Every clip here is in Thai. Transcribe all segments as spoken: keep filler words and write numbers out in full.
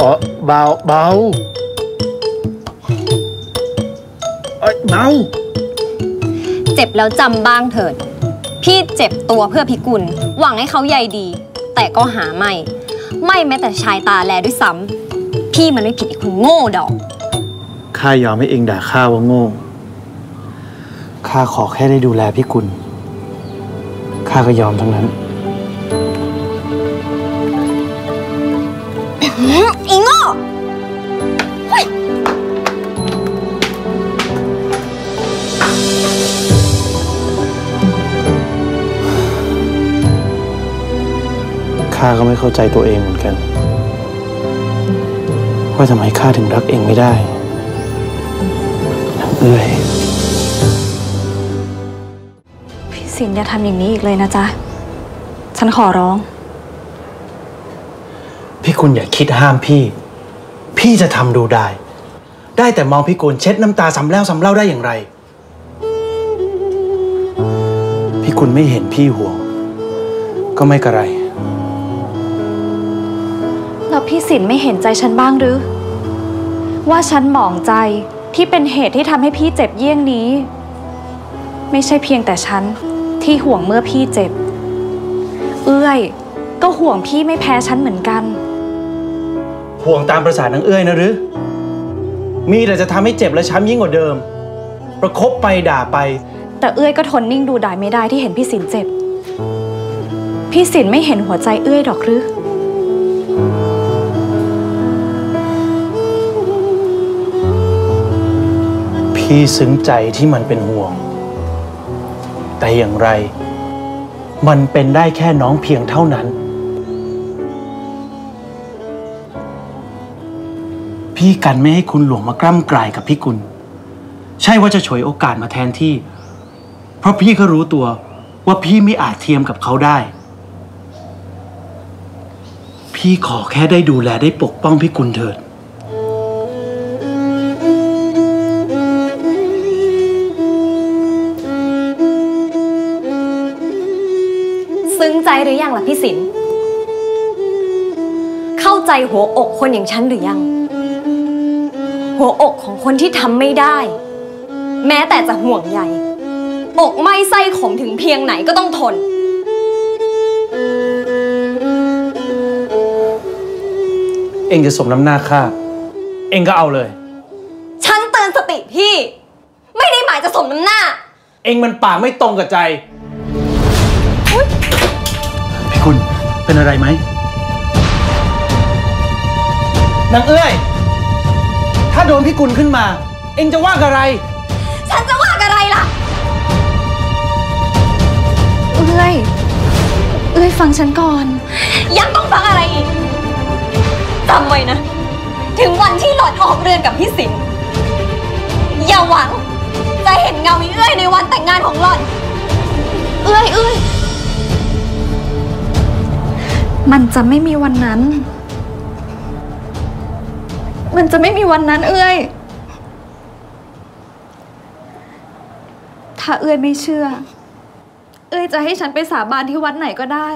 อ๋อเบาเบาเอ้ยเบาเจ็บแล้วจำบ้างเถิดพี่เจ็บตัวเพื่อพิกุลหวังให้เขาใยดีแต่ก็หาไม่ไม่แม้แต่ชายตาแลด้วยซ้ำพี่มันไม่ผิดอีกคุณโง่ดอกข้ายอมให้เองด่าข้าว่าโง่ข้าขอแค่ได้ดูแลพิกุลข้าก็ยอมทั้งนั้นอีโง่ข้าก็ไม่เข้าใจตัวเองเหมือนกันว่าทำไมข้าถึงรักเองไม่ได้นั่นเอ้ยพี่สินอย่าทำอย่างนี้อีกเลยนะจ๊ะฉันขอร้องพี่กุลอย่าคิดห้ามพี่พี่จะทำดูได้ได้แต่มองพี่กุลเช็ดน้ำตาซ้ำแล้วซ้ำเล่าได้อย่างไรพี่กุลไม่เห็นพี่ห่วงก็ไม่กระไรแล้วพี่สินไม่เห็นใจฉันบ้างหรือว่าฉันหมองใจที่เป็นเหตุที่ทำให้พี่เจ็บเยี่ยงนี้ไม่ใช่เพียงแต่ฉันที่ห่วงเมื่อพี่เจ็บเอื้อยก็ห่วงพี่ไม่แพ้ฉันเหมือนกันห่วงตามประสาทนางเอื้อยนะหรือมีแต่จะทำให้เจ็บและช้ำยิ่งกว่าเดิมประคบไปด่าไปแต่เอื้อยก็ทนนิ่งดูดายไม่ได้ที่เห็นพี่สินเจ็บพี่สินไม่เห็นหัวใจเอื้อยดอกหรือพี่ซึ้งใจที่มันเป็นห่วงแต่อย่างไรมันเป็นได้แค่น้องเพียงเท่านั้นพี่กันไม่ให้คุณหลวงมากล้ำกลายกับพี่กุลใช่ว่าจะฉวยโอกาสมาแทนที่เพราะพี่ก็รู้ตัวว่าพี่ไม่อาจเทียมกับเขาได้พี่ขอแค่ได้ดูแลได้ปกป้องพี่กุลเถิดซึ้งใจหรือยังล่ะพี่สินเข้าใจหัวอกคนอย่างฉันหรือยังหัวอกของคนที่ทำไม่ได้แม้แต่จะห่วงใยอกไม่ไส้ขมถึงเพียงไหนก็ต้องทนเองจะสมน้ำหน้าข้าเองก็เอาเลยฉันเตือนสติพี่ไม่ได้หมายจะสมน้ำหน้าเองมันปากไม่ตรงกับใจพี่คุณเป็นอะไรไหมนางเอ้ยถ้าโดนพี่กุลขึ้นมาเองจะว่าอะไรฉันจะว่าอะไรล่ะเอ้ยเอ้ยฟังฉันก่อนยังต้องฟังอะไรอีกจำไว้นะถึงวันที่หล่อนออกเรือนกับพี่สินอย่าหวังจะเห็นเงาอีเอ้ยในวันแต่งงานของหล่อนเอ้ยเอ้ยมันจะไม่มีวันนั้นมันจะไม่มีวันนั้นเอื้อยถ้าเอื้อยไม่เชื่อเอื้อยจะให้ฉันไปสาบานที่วัดไหนก็ได้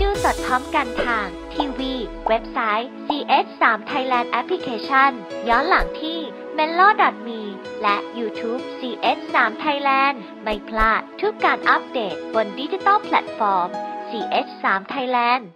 ดูสดพร้อมกันทางทีวีเว็บไซต์ ซี เอช ทรี ไทยแลนด์ Application ย้อนหลังที่ เมลโล ดอท มี และ YouTube ซี เอช ทรี ไทยแลนด์ ไม่พลาดทุกการอัปเดตบนดิจิตอลแพลตฟอร์ม ซี เอช ทรี ไทยแลนด์